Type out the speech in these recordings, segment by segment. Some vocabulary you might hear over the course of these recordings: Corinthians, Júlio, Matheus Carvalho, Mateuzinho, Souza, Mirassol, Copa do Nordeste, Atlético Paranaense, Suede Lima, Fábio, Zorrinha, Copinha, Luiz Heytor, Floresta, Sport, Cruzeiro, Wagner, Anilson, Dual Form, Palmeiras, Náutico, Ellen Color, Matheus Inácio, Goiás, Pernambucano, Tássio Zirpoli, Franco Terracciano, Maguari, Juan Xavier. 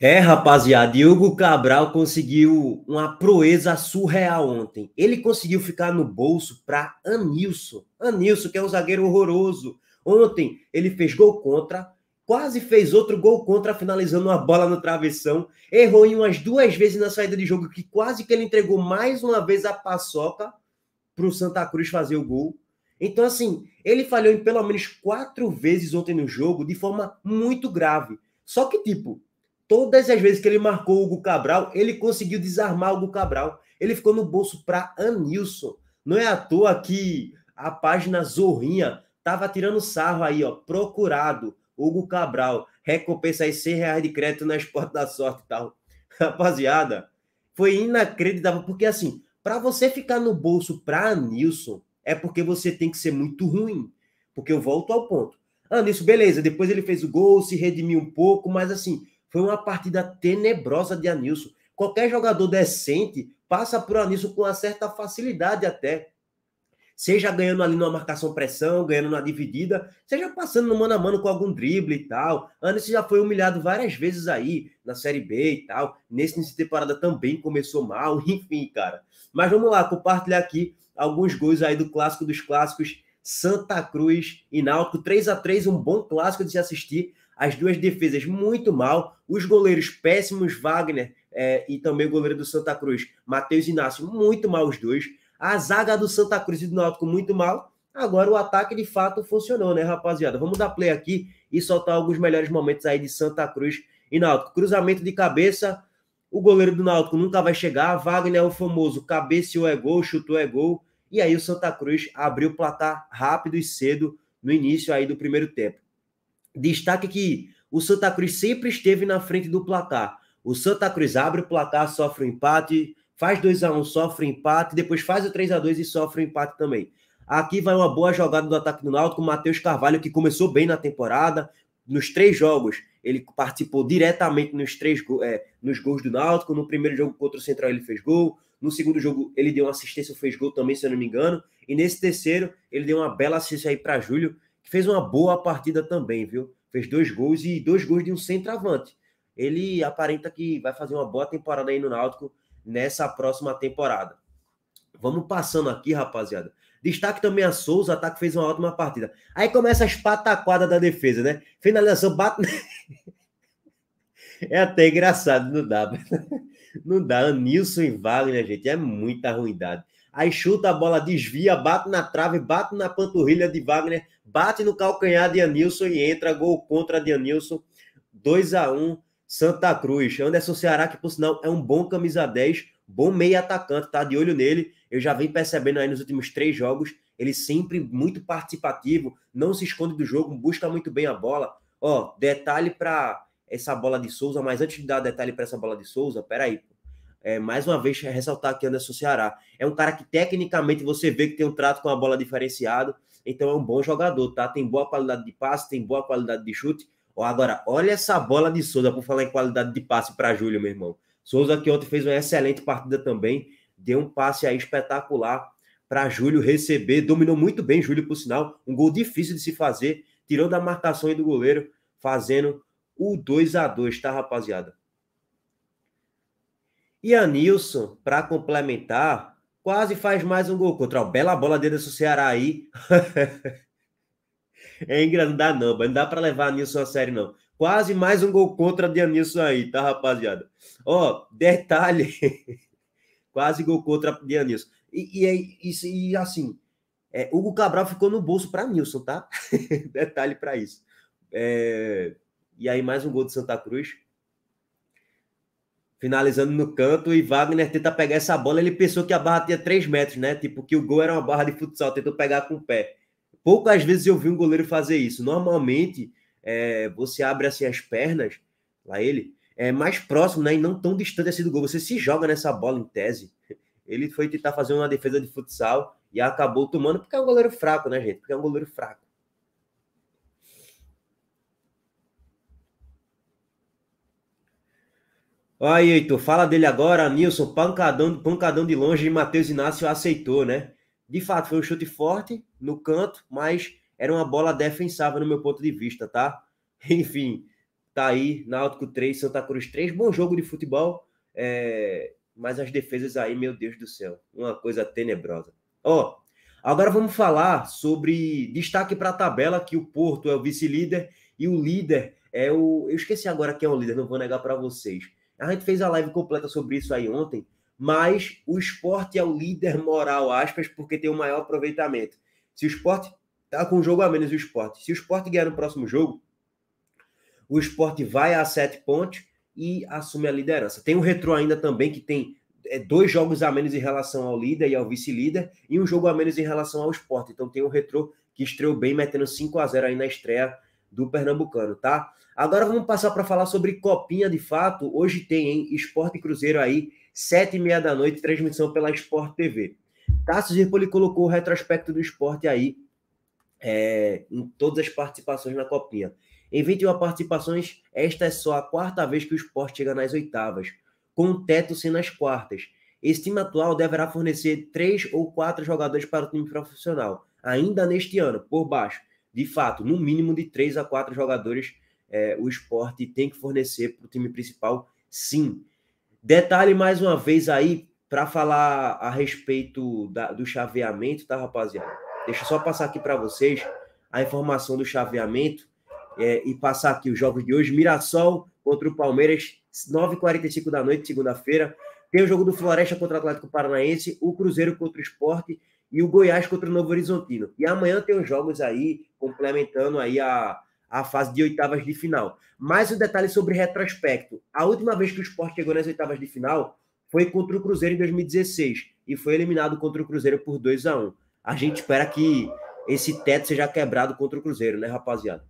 É, rapaziada, e Hugo Cabral conseguiu uma proeza surreal ontem. Ele conseguiu ficar no bolso para Anilson. Anilson, que é um zagueiro horroroso. Ontem ele fez gol contra, quase fez outro gol contra, finalizando uma bola no travessão. Errou em umas duas vezes na saída de jogo, que quase que ele entregou mais uma vez a paçoca para o Santa Cruz fazer o gol. Então, assim, ele falhou em pelo menos 4 vezes ontem no jogo, de forma muito grave. Só que, tipo, todas as vezes que ele marcou o Hugo Cabral, ele conseguiu desarmar o Hugo Cabral. Ele ficou no bolso para Anilson. Não é à toa que a página Zorrinha tava tirando sarro aí, ó. Procurado, Hugo Cabral. Recompensa aí R$100 de crédito na Sport da Sorte e tal. Rapaziada, foi inacreditável. Porque assim, para você ficar no bolso para Anilson, é porque você tem que ser muito ruim. Porque eu volto ao ponto. Anilson, beleza. Depois ele fez o gol, se redimiu um pouco, mas assim... Foi uma partida tenebrosa de Anilson. Qualquer jogador decente passa por Anilson com uma certa facilidade até. Seja ganhando ali numa marcação-pressão, ganhando na dividida, seja passando no mano a mano com algum drible e tal. Anilson já foi humilhado várias vezes aí, na Série B e tal. Nessa temporada também começou mal, enfim, cara. Mas vamos lá, compartilhar aqui alguns gols aí do clássico dos clássicos, Santa Cruz e Náutico. 3x3, um bom clássico de se assistir. As duas defesas muito mal, os goleiros péssimos, Wagner e também o goleiro do Santa Cruz, Matheus Inácio, muito mal os dois. A zaga do Santa Cruz e do Náutico muito mal. Agora o ataque de fato funcionou, né, rapaziada? Vamos dar play aqui e soltar alguns melhores momentos aí de Santa Cruz e Náutico. Cruzamento de cabeça, o goleiro do Náutico nunca vai chegar. Wagner é o famoso cabeceou é gol, chutou é gol. E aí o Santa Cruz abriu o placar rápido e cedo no início aí do primeiro tempo. Destaque que o Santa Cruz sempre esteve na frente do placar. O Santa Cruz abre o placar, sofre um empate, faz 2x1, sofre um empate, depois faz o 3x2 e sofre um empate também. Aqui vai uma boa jogada do ataque do Náutico, o Matheus Carvalho, que começou bem na temporada. Nos 3 jogos, ele participou diretamente nos gols do Náutico. No primeiro jogo contra o Central ele fez gol. No segundo jogo ele deu uma assistência, fez gol também, se eu não me engano. E nesse terceiro ele deu uma bela assistência aí para Júlio, que fez uma boa partida também, viu? Fez 2 gols e 2 gols de um centroavante. Ele aparenta que vai fazer uma boa temporada aí no Náutico nessa próxima temporada. Vamos passando aqui, rapaziada. Destaque também a Souza, o ataque fez uma ótima partida. Aí começa as pataquadas da defesa, né? Finalização, bate... É até engraçado, não dá. Não dá. Anilson e Wagner, gente, é muita ruindade. Aí chuta a bola, desvia, bate na trave, bate na panturrilha de Wagner, bate no calcanhar de Anilson e entra, gol contra de Anilson, 2x1, Santa Cruz. Anderson Ceará, que por sinal é um bom camisa 10, bom meio atacante, tá de olho nele, eu já venho percebendo aí nos últimos 3 jogos, ele sempre muito participativo, não se esconde do jogo, busca muito bem a bola. Ó, detalhe para essa bola de Souza, mas antes de dar detalhe para essa bola de Souza, peraí, mais uma vez, ressaltar aqui Anderson Ceará. É um cara que, tecnicamente, você vê que tem um trato com a bola diferenciado. Então, é um bom jogador, tá? Tem boa qualidade de passe, tem boa qualidade de chute. Ó, agora, olha essa bola de Souza, por falar em qualidade de passe para Júlio, meu irmão. Souza, que ontem fez uma excelente partida também. Deu um passe aí espetacular para Júlio receber. Dominou muito bem Júlio, por sinal. Um gol difícil de se fazer. Tirou da marcação aí do goleiro, fazendo o 2x2, tá, rapaziada? E Anilson, para complementar, quase faz mais um gol contra. Ó, bela bola dentro do Ceará aí. É engraçado, não, mas não dá para levar Anilson a sério, não. Quase mais um gol contra de Anilson aí, tá, rapaziada? Ó, detalhe. Quase gol contra de Anilson. E assim, Hugo Cabral ficou no bolso para Anilson, tá? Detalhe para isso. E aí, mais um gol de Santa Cruz. Finalizando no canto, e Wagner tenta pegar essa bola, ele pensou que a barra tinha 3 metros, né? Tipo, que o gol era uma barra de futsal, tentou pegar com o pé. Poucas vezes eu vi um goleiro fazer isso. Normalmente, você abre assim as pernas, lá ele, mais próximo, né? E não tão distante assim do gol. Você se joga nessa bola, em tese. Ele foi tentar fazer uma defesa de futsal e acabou tomando, porque é um goleiro fraco, né, gente? Porque é um goleiro fraco. Olha aí, Heitor, fala dele agora, Anilson, pancadão de longe, e Matheus Inácio aceitou, né? De fato, foi um chute forte no canto, mas era uma bola defensável no meu ponto de vista, tá? Enfim, Tá aí, Náutico 3, Santa Cruz 3. Bom jogo de futebol, mas as defesas aí, meu Deus do céu. Uma coisa tenebrosa. Ó, agora vamos falar sobre destaque para a tabela, que o Porto é o vice-líder e o líder é o... Eu esqueci agora quem é o líder, não vou negar para vocês. A gente fez a live completa sobre isso aí ontem, mas o Sport é o líder moral, aspas, porque tem o maior aproveitamento. Se o Sport tá com um jogo a menos, o Sport. Se o Sport ganhar no próximo jogo, o Sport vai a 7 pontos e assume a liderança. Tem o Retrô ainda também, que tem 2 jogos a menos em relação ao líder e ao vice-líder, e um jogo a menos em relação ao Sport. Então tem o Retrô, que estreou bem, metendo 5-0 aí na estreia do Pernambucano, tá? Agora vamos passar para falar sobre Copinha de fato. Hoje tem, hein? Sport e Cruzeiro aí, 19h30, transmissão pela Sport TV. Tássio Zirpoli colocou o retrospecto do Sport aí em todas as participações na Copinha. Em 21 participações, esta é só a 4ª vez que o Sport chega nas 8º, com o teto sendo as 4º. Esse time atual deverá fornecer 3 ou 4 jogadores para o time profissional, ainda neste ano, por baixo. De fato, no mínimo de 3 a 4 jogadores o Sport tem que fornecer para o time principal, sim. Detalhe mais uma vez aí, para falar a respeito do chaveamento, tá, rapaziada? Deixa eu só passar aqui para vocês a informação do chaveamento. E passar aqui os jogos de hoje. Mirassol contra o Palmeiras, 9h45 da noite, segunda-feira. Tem o jogo do Floresta contra o Atlético Paranaense, o Cruzeiro contra o Sport e o Goiás contra o Novo Horizontino. E amanhã tem os jogos aí, complementando aí a fase de 8º de final. Mais um detalhe sobre retrospecto. A última vez que o Sport chegou nas 8º de final foi contra o Cruzeiro em 2016 e foi eliminado contra o Cruzeiro por 2-1. A gente espera que esse teto seja quebrado contra o Cruzeiro, né, rapaziada?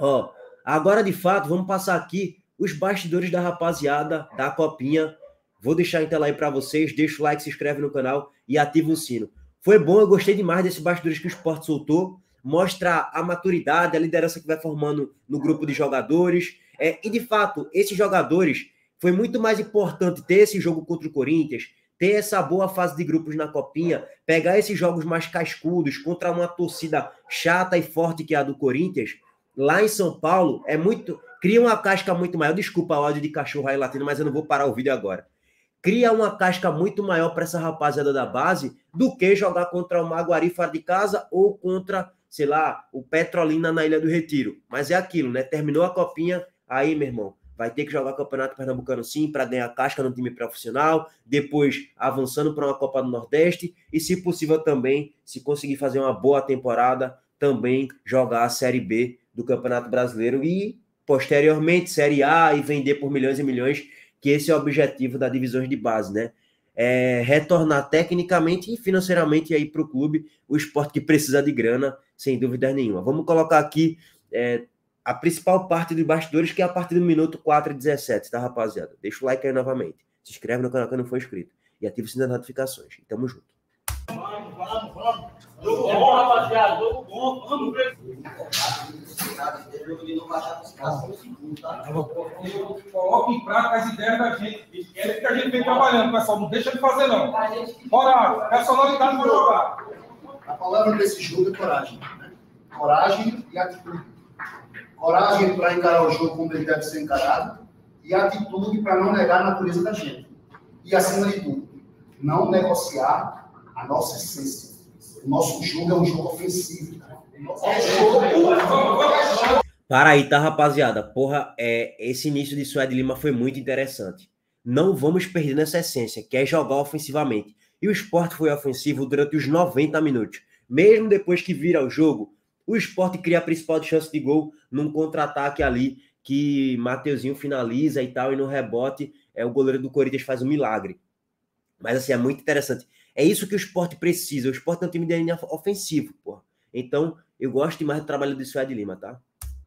Ó, agora de fato, vamos passar aqui os bastidores da rapaziada da Copinha. Vou deixar em tela aí pra vocês, deixa o like, se inscreve no canal e ativa o sino. Foi bom, eu gostei demais desses bastidores que o Sport soltou, mostra a maturidade, a liderança que vai formando no grupo de jogadores, e de fato, esses jogadores, foi muito mais importante ter esse jogo contra o Corinthians, ter essa boa fase de grupos na Copinha, pegar esses jogos mais cascudos contra uma torcida chata e forte que é a do Corinthians, lá em São Paulo, cria uma casca muito maior. Desculpa o áudio de cachorro aí latindo, mas eu não vou parar o vídeo agora. Cria uma casca muito maior para essa rapaziada da base do que jogar contra o Maguari fora de casa ou contra, sei lá, o Petrolina na Ilha do Retiro. Mas é aquilo, né? Terminou a Copinha, aí, meu irmão, vai ter que jogar Campeonato Pernambucano sim para ganhar casca no time profissional, depois avançando para uma Copa do Nordeste e, se possível também, se conseguir fazer uma boa temporada, também jogar a Série B do Campeonato Brasileiro e, posteriormente, Série A e vender por milhões e milhões, que esse é o objetivo da divisões de base, né? Retornar tecnicamente e financeiramente aí para o clube, o Sport que precisa de grana, sem dúvida nenhuma. Vamos colocar aqui a principal parte dos bastidores, que é a partir do minuto 4:17, tá, rapaziada? Deixa o like aí novamente, se inscreve no canal que não for inscrito e ativa o sininho das notificações. E tamo junto. Vamos. Jogo bom, rapaziada. Jogo bom. Vamos ver. Jogo de não baixar com os caras, são 5, tá? Coloca em prática as ideias da gente. Esquece que a gente vem trabalhando, pessoal. Não deixa de fazer, não. Bora, personalidade para jogar. A palavra desse jogo é coragem. Né? Coragem e atitude. Coragem para encarar o jogo como ele deve ser encarado e atitude para não negar a natureza da gente. E, acima de tudo, não negociar a nossa essência. O nosso jogo é um jogo ofensivo. Para aí, tá, rapaziada? Porra, esse início de Suede Lima foi muito interessante. Não vamos perder nessa essência, que é jogar ofensivamente. E o Sport foi ofensivo durante os 90 minutos. Mesmo depois que vira o jogo, o Sport cria a principal chance de gol num contra-ataque ali, que Mateuzinho finaliza e tal, e no rebote, o goleiro do Corinthians faz um milagre. Mas assim, é muito interessante. É isso que o Sport precisa. O Sport é um time de linha ofensivo, porra. Então, eu gosto demais do trabalho do Suede Lima, tá?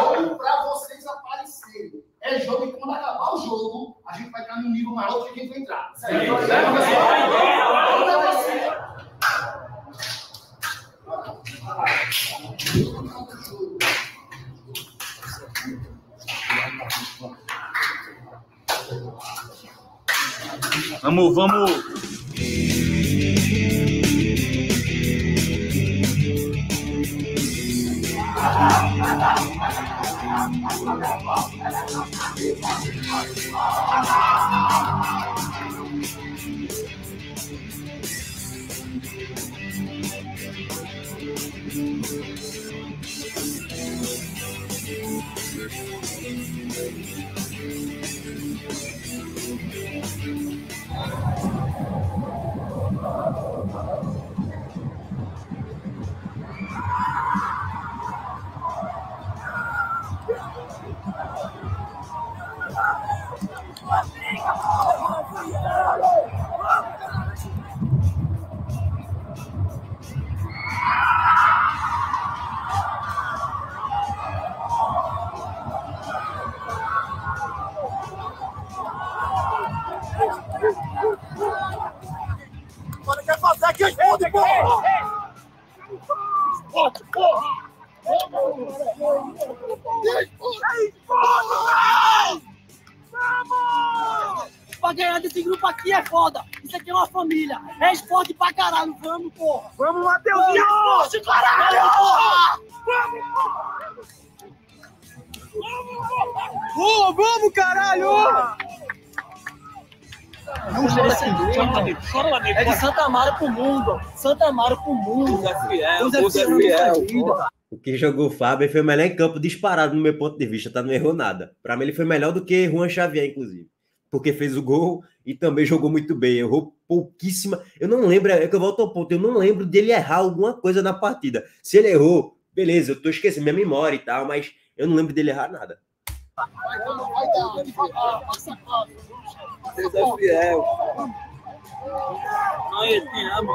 Jogo pra vocês aparecerem. É jogo e quando acabar o jogo, a gente vai entrar num nível maior do que a gente vai entrar. Vamos. É de Santa Amaro pro mundo. Santa Amaro pro mundo. Deus é fiel. O que jogou o Fábio foi o melhor em campo, disparado no meu ponto de vista, tá? Não errou nada. Pra mim ele foi melhor do que Juan Xavier, inclusive. Porque fez o gol e também jogou muito bem. Errou pouquíssima. Eu não lembro, é que eu volto ao ponto, eu não lembro dele errar alguma coisa na partida. Se ele errou, beleza, eu tô esquecendo minha memória e tal, mas eu não lembro dele errar nada. Deus é fiel. Ai, eu te amo.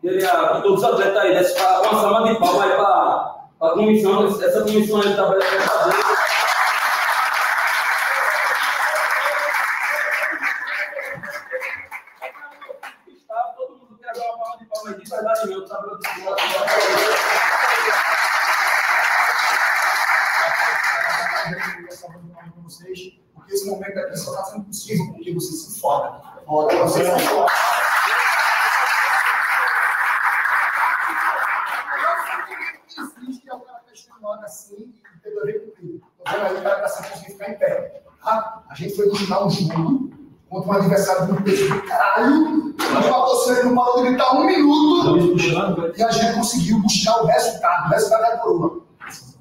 Queria todos os atletas aí, uma salva de palmas aí para a comissão, essa comissão aí está fazendo. Todo mundo quer dar uma palma de palmas aqui, vai dar de novo, tá produzindo vocês. Porque esse momento aqui só está sendo possível porque vocês se fodam. Vocês se fodam. Um jogo contra um adversário muito peso do caralho, mas a torcida não parou de gritar um minuto e a gente conseguiu buscar o resultado da coroa.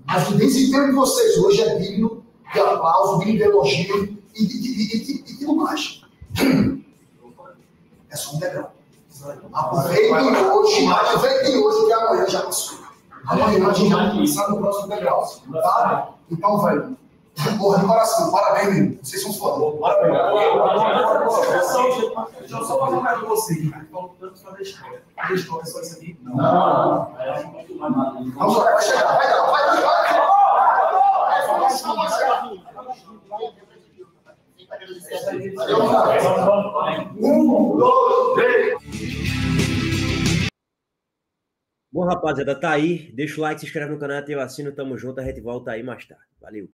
Mas o desempenho de vocês hoje é digno de aplauso, digno de elogio e de bobagem. É só um degrau. Aproveitem hoje que amanhã já passou. Amanhã a gente vai começar no próximo degrau. Tá? Então, velho. Porra, de coração, parabéns, menino. Vocês são foda. Parabéns. Deixa eu só fazer um recado com você, que falou tanto sobre a história. A história é só isso aqui? Não. Vamos lá, vai chegar. Vai. 1, 2, 3. Bom, rapaziada, tá aí. Deixa o like, se inscreve no canal, ativa o sino. Tamo junto, a gente volta aí mais tarde. Valeu.